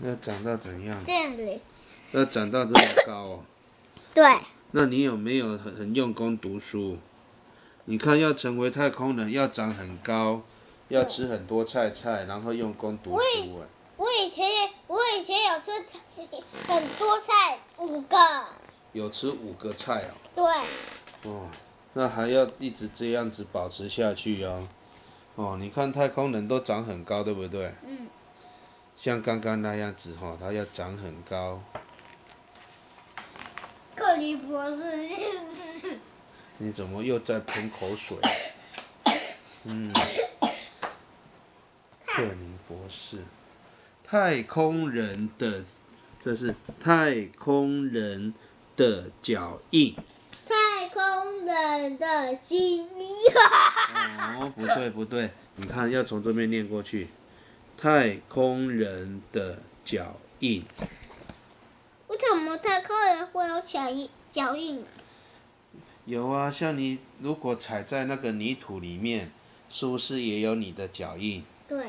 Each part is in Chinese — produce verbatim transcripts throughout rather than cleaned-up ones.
要长到怎样？这里。要长到这么高哦。对。那你有没有很很用功读书？你看，要成为太空人，要长很高，要吃很多菜菜，然后用功读书。我以前也，我以前有吃很多菜，五个。有吃五个菜哦。对。哦，那还要一直这样子保持下去哦。哦，你看太空人都长很高，对不对？嗯。像刚刚那样子哈、哦，他要长很高。克里博士。你怎么又在喷口水？嗯，克林博士，太空人的，这是太空人的脚印，太空人的心。哦，不对不对，你看要从这边念过去，太空人的脚印。为什么太空人会有脚印？脚印？有啊，像你如果踩在那个泥土里面，是不是也有你的脚印？对，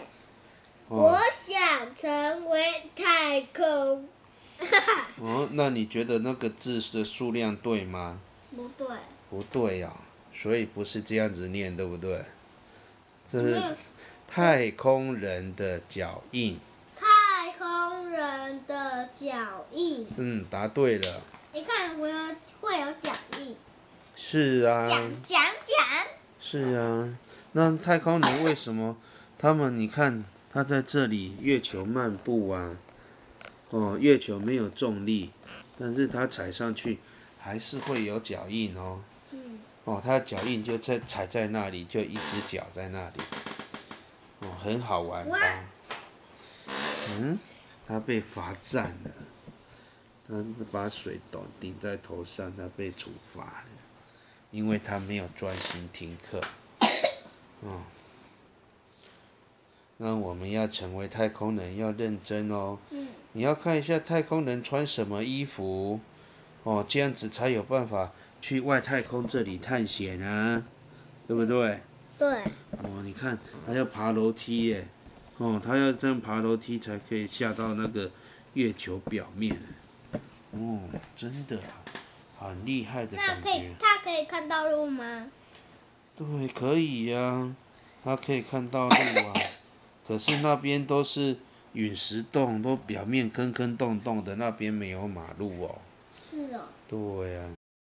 哦、我想成为太空。哦，那你觉得那个字的数量对吗？不对。不对呀、哦，所以不是这样子念，对不对？这是太空人的脚印。太空人的脚印。嗯，答对了。你看，我有会有脚印。是啊，讲讲讲。是啊，那太空人为什么他们？你看他在这里月球漫步啊，哦，月球没有重力，但是他踩上去还是会有脚印哦。嗯。哦，他的脚印就在踩在那里，就一只脚在那里，哦，很好玩吧？嗯，他被罚站了，他把水斗顶在头上，他被处罚了。因为他没有专心听课，嗯，那我们要成为太空人要认真哦。嗯。你要看一下太空人穿什么衣服，哦，这样子才有办法去外太空这里探险啊，对不对？对。哦，你看他要爬楼梯耶，哦，他要这样爬楼梯才可以下到那个月球表面。哦，真的啊。很厉害的感觉。那可以，他可以看到路吗？对，可以呀、啊，他可以看到路啊。可是那边都是陨石洞，都表面坑坑洞洞的，那边没有马路哦。是哦。对呀、啊。